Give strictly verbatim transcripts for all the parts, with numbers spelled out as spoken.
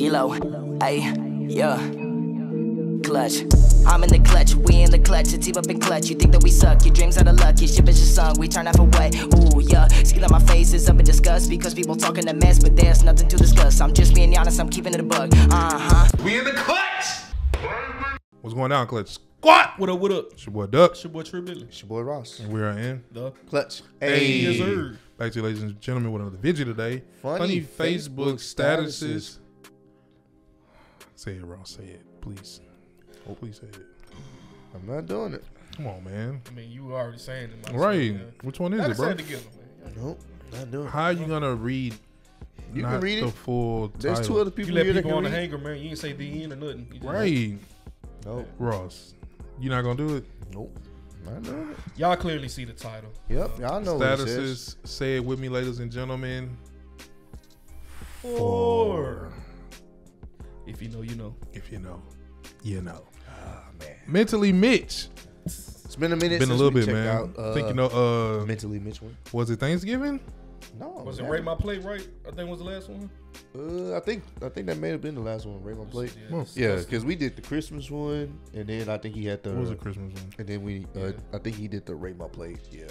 D-Lo, ayy, yeah, clutch. I'm in the clutch, we in the clutch, it's team up in clutch. You think that we suck, your dreams are the luck, your ship is just sunk, we turn half away, ooh, yeah. Skin on my face is up in disgust, because people talking a mess, but there's nothing to discuss. I'm just being honest, I'm keeping it a bug, uh-huh. We in the clutch! What's going on, Clutch? Squat! What up, what up? It's your boy Duck. It's your boy Trey Billy. It's your boy Ross. And we are in the Clutch. Hey, yes sir. Back to you, ladies and gentlemen, with another video today. Funny, Funny Facebook, Facebook statuses. statuses. Say it, Ross. Say it, please. Oh, please say it. I'm not doing it. Come on, man. I mean, you were already saying it. Right. Saying, which one is not it, bro? It together, man. Nope. Not doing How it. How are you gonna read? You not can read the it. Full There's title. Two other people. You let here people on the hanger, man. You ain't say the end or nothing. You right. Nope. Ross. You not gonna do it? Nope. Not doing it. Y'all clearly see the title. Yep. Y'all know what it says. Statuses. Say it with me, ladies and gentlemen. Four. Four. If you know, you know. If you know, you know. Oh, man. Mentally Mitch. It's been a minute. Been since a little we bit, man. Out, uh, I think you know. Uh, Mentally Mitch one. Was it Thanksgiving? No. Was man. It Rate My Plate? Right. I think was the last one. Uh, I think I think that may have been the last one. Rate My Plate. Yeah, because yeah, we did the Christmas one, and then I think he had the. What was the Christmas one? And then we, uh, yeah. I think he did the Rate My Plate. Yeah,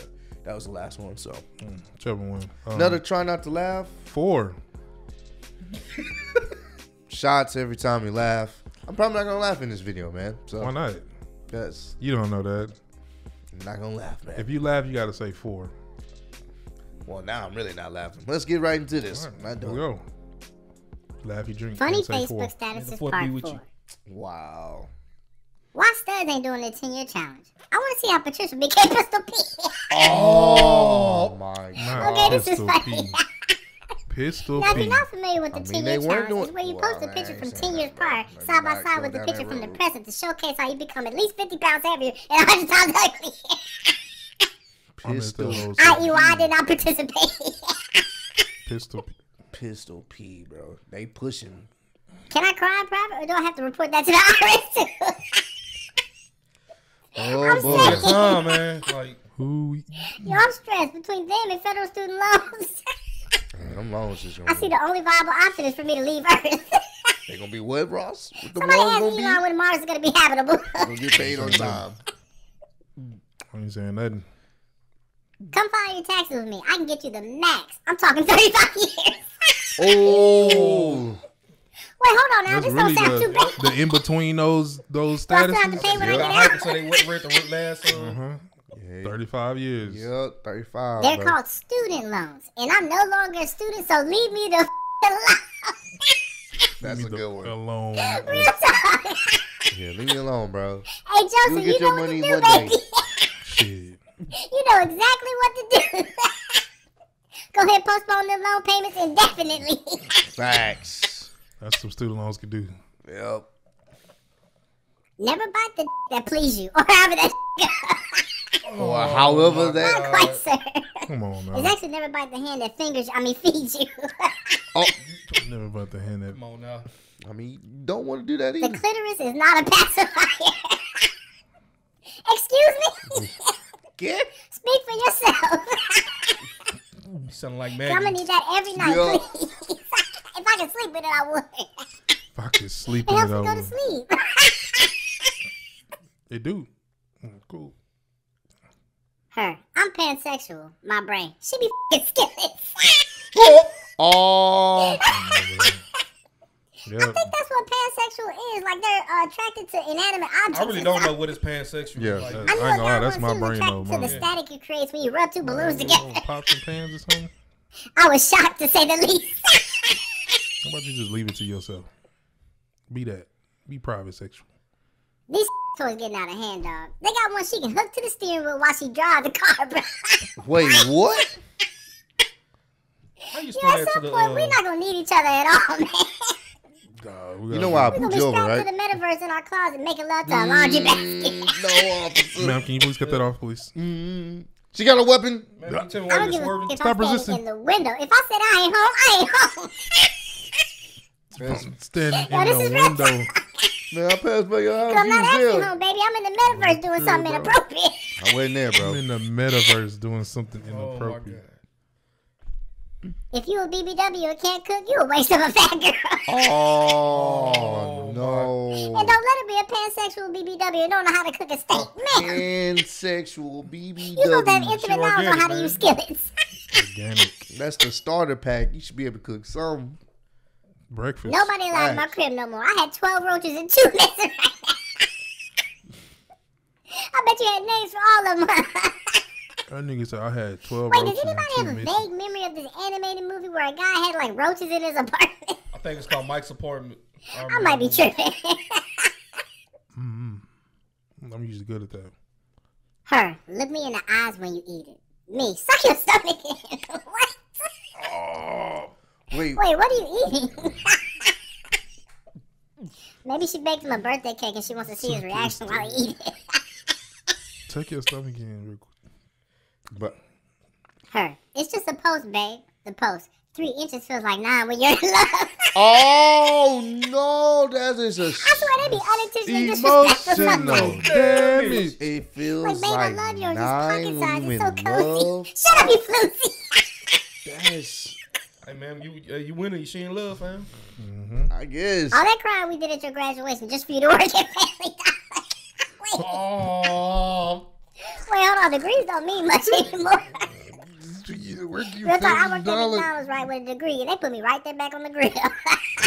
that was the last one. So. Mm, whichever one. Um, Another Try Not to Laugh. Four. Shots every time you laugh. I'm probably not gonna laugh in this video, man. So why not? Yes. You don't know that. I'm not gonna laugh, man. If you laugh, you gotta say four. Well, now I'm really not laughing. Let's get right into this. All right, not doing. Go. Laugh, you drink. Funny Facebook four. Status is part with four. You. Wow. Why Studs ain't doing the ten year challenge? I want to see how Patricia became Pistol P. Oh my God. Okay, this Pistol is funny. Pistol now, if you're not familiar with the ten year challenge, it's where you well, post a picture man, from ten years prior, side by side with a picture from road. The present to showcase how you become at least fifty pounds heavier and one hundred times ugly. Pistol P. I E, why did not participate? Pistol P. Pistol P, bro. They pushing. Can I cry in private, or do I have to report that to the I R S too? Oh, I'm boy. That's all, man. Like, who? Yo, I'm stressed between them and federal student loans. Man, loans is I see the only viable option is for me to leave Earth. They gonna be what, Ross? What the Somebody asked Elon be? When Mars is gonna be habitable. Gonna get paid on time. I ain't saying nothing. Come file your taxes with me. I can get you the max. I'm talking thirty-five years. Oh. Wait, hold on now. That's this really don't sound too bad. The in between those those statuses. I have to pay when yeah. I get out. So they went right the last. Uh huh. Yeah. thirty-five years. Yep, thirty-five. They're bro. Called student loans, and I'm no longer a student, so leave me the f alone. That's a good one. Alone. Real talk. Yeah, leave me alone, bro. Hey, Joseph, you, you know what to do, baby. Shit. You know exactly what to do. Go ahead, postpone the loan payments indefinitely. Facts. That's what student loans could do. Yep. Never bite the d that please you, or however that goes. Or oh, however that. Not quite, sir. Come on, man. It's actually never bite the hand that fingers. I mean, feeds you. Oh, never bite the hand that. Come on now. I mean, you don't want to do that either. The clitoris is not a pacifier. Excuse me. Good. Speak for yourself. You sound like Maggie. I'm gonna need that every night, yeah. Please. If I could sleep with it, I would. If I could sleep with it, helps me go to sleep. It do. Cool. Her. I'm pansexual. My brain. She be f***ing skillets. Oh. Yep. I think that's what pansexual is. Like they're uh, attracted to inanimate objects. I really don't know what is pansexual. Yeah, like. I, I know lie, that's my brain though. To the yeah. static it creates when you rub two balloons man, together. Pops and pans or something. I was shocked to say the least. How about you just leave it to yourself? Be that. Be private sexual. These toys getting out of hand, dog. They got one she can hook to the steering wheel while she drive the car, bro. Wait, what? How you you at some point, the, uh... we're not gonna need each other at all, man. God, we you know why I put you over, right? We're gonna be strapped to the metaverse in our closet, making love to mm, a laundry basket. No, officer. Ma'am, can you please cut that off, please? Mm. She got a weapon. Man, I don't give a if Stop I'm resisting. In the window. If I said I ain't home, I ain't home. I'm standing in no, the window. Man, I passed by your house. I'm not actually home, baby. I'm in the metaverse doing something inappropriate. I wasn't there, bro. I'm in the metaverse doing something inappropriate. If you a B B W and can't cook, you a waste of a fat girl. Oh, no. And don't let it be a pansexual B B W and don't know how to cook a steak. Man. Pansexual B B W. You don't have infinite knowledge on how to use skillets. Organic. That's the starter pack. You should be able to cook some breakfast. Nobody likes right. my crib no more. I had twelve roaches and two lizards. I bet you had names for all of them. That nigga said I had twelve. Wait, does anybody have a vague memory of this animated movie where a guy had like roaches in his apartment? I think it's called Mike's Apartment. I, I might be tripping. mm -hmm. I'm usually good at that. Her, look me in the eyes when you eat it. Me, suck your stomach in. What? Oh, wait. Wait, what are you eating? Maybe she baked him a birthday cake and she wants to see his reaction while he eats it. Take your stomach in real quick. But her, it's just a post, babe. The post. Three inches feels like nine when you're in love. Oh no, that is a. I swear they be unintentional disrespectful. Damn it, it feels like babe, like I love yours. It's pocket size. It's so cozy. Shut up, you floozy. That is. Hey man, you uh, you winning? She in love, fam. Mm-hmm. I guess. All that crying we did at your graduation just for you to work at Family Dollar. Oh. Wait, hold on. Degrees don't mean much anymore. Where do you think I worked at McDonald's right with a degree, and they put me right there back on the grill.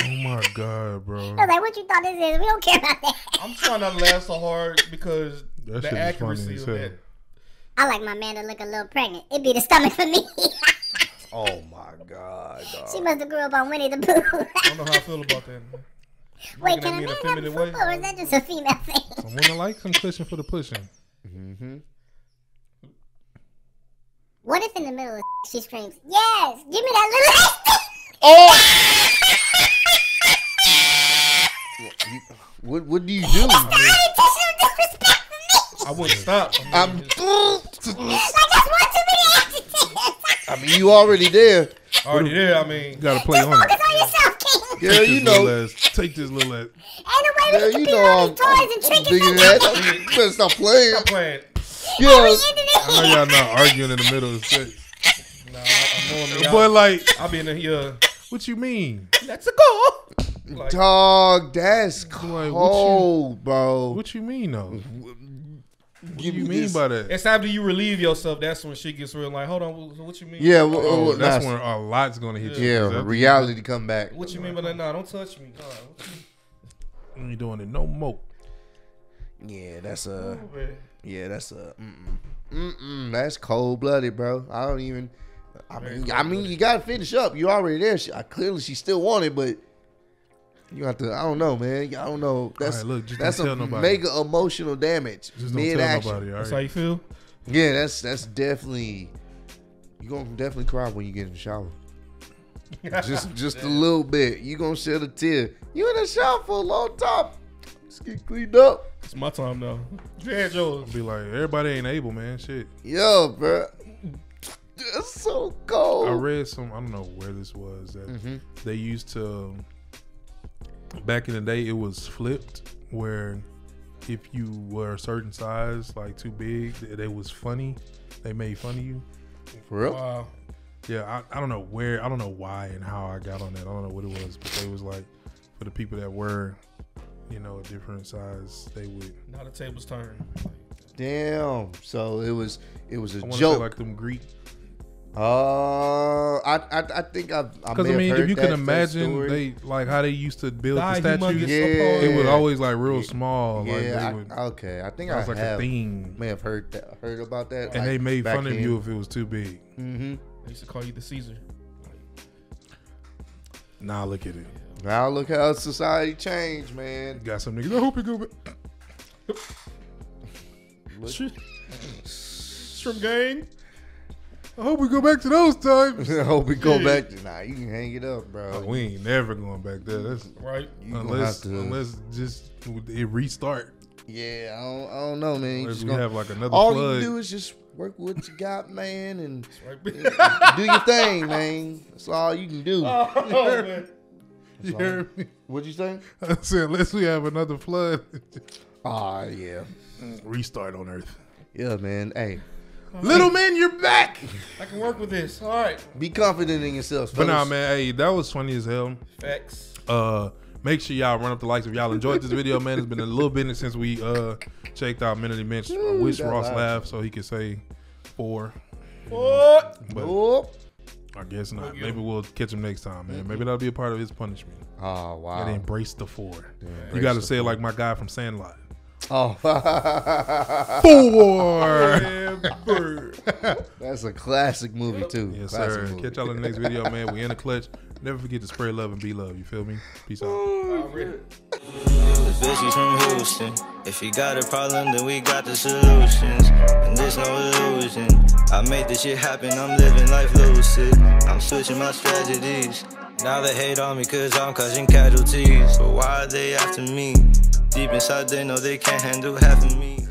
Oh my god, bro! I was like, "What you thought this is? We don't care about that." I'm trying not to laugh so hard because that the accuracy of that. I like my man to look a little pregnant. It'd be the stomach for me. Oh my god! Dog. She must have grew up on Winnie the Pooh. I don't know how I feel about that. Wait, can a man have a football, or is that just a female thing? I'm gonna like some cushion for the pushing. Mm-hmm. What if in the middle of she screams, yes, give me that little ass. Oh. What, what do you do? That's the unintentional disrespect for me. I wouldn't stop. I'm, I'm just... like, that's one too many adjectives. I mean, you already there. Already there, I mean. You gotta play just on focus it. On yourself, King. Yeah, you know. Take this little ass. Ain't no way we can compete on these toys and tricking things. You better stop playing. Stop playing. Yes. I know y'all not arguing in the middle of sex. Nah, I, I but like, I be in here. What you mean? Let's go. Like, dog, that's cold, what you, bro. What you mean though? What do you mean this? By that? It's after you relieve yourself. That's when shit gets real. Like, hold on, what you mean? Yeah, well, oh, well, that's nice. When a lot's gonna hit yeah. you. Yeah, exactly. Reality come back. What you mean by that? Nah, don't touch me. God, what you... you doing it no more. Yeah, that's a. Uh, oh, yeah, that's a. Uh, mm-mm. Mm-mm, that's cold-blooded, bro. I don't even. I mean, I mean, you gotta finish up. You already there. She, I, clearly, she still wanted, but you have to. I don't know, man. I don't know. That's right, look, just that's a mega emotional damage. Just don't tell nobody. Right? That's how you feel. Yeah, that's that's definitely. You are gonna definitely cry when you get in the shower. just just a little bit. You are gonna shed a tear. You in the shower for a long time. Let's get cleaned up. It's my time now. Yeah, Joe. Be like, everybody ain't able, man. Shit. Yo, bro. That's so cold. I read some, I don't know where this was. That mm-hmm. They used to, back in the day, it was flipped where if you were a certain size, like too big, they, they was funny. They made fun of you. For real? Wow. Yeah, I, I don't know where, I don't know why and how I got on that. I don't know what it was, but they was like, for the people that were, you know, a different size, they would. Now the tables turn. Damn. So it was, it was a I joke. Like them Greek. Oh, uh, I, I, I think I've. Because I, I mean, if you can imagine, they like how they used to build the, the statues. Yeah. It was always like real yeah. small. Yeah. Like they would, I, okay, I think I was like have, a thing. May have heard that, heard about that. And like they made fun in. of you if it was too big. Mm-hmm. They used to call you the Caesar. Now look at it. Now look how society changed, man. Got some niggas. I hope you go back. Shrimp gang. I hope we go back to those times. I hope we go yeah. back to. Nah, you can hang it up, bro. Like, we ain't never going back there. That's right. You unless, to, unless just it restart. Yeah, I don't, I don't know, man. You just we gonna, have like another. All plug. You do is just work with what you got, man, and right. do your thing, man. That's all you can do. Oh, oh, man. You heard me? What'd you say? I said, unless we have another flood. Ah, yeah. Restart on Earth. Yeah, man. Hey, Little man, you're back. I can work with this. All right. Be confident in yourself, fellas. But nah, man, hey, that was funny as hell. Facts. Uh, make sure y'all run up the likes if y'all enjoyed this video, man. It's been a little bit since we uh checked out Mentally Mitch. I wish Ross laughed laugh so he could say four. Four. But four. I guess not. Maybe we'll catch him next time, man. Mm-hmm. Maybe that'll be a part of his punishment. Oh wow. And embrace the four. Yeah, you got to say it like my guy from Sandlot. Oh, four. That's a classic movie too. Yes, classic sir. Movie. Catch y'all in the next video, man. We in the clutch. Never forget to spread love and be love. You feel me? Peace out. Oh, if you got a problem, then we got the solutions. And there's no illusion. I made this shit happen, I'm living life lucid. I'm switching my strategies. Now they hate on me cause I'm causing casualties. But why are they after me? Deep inside they know they can't handle half of me.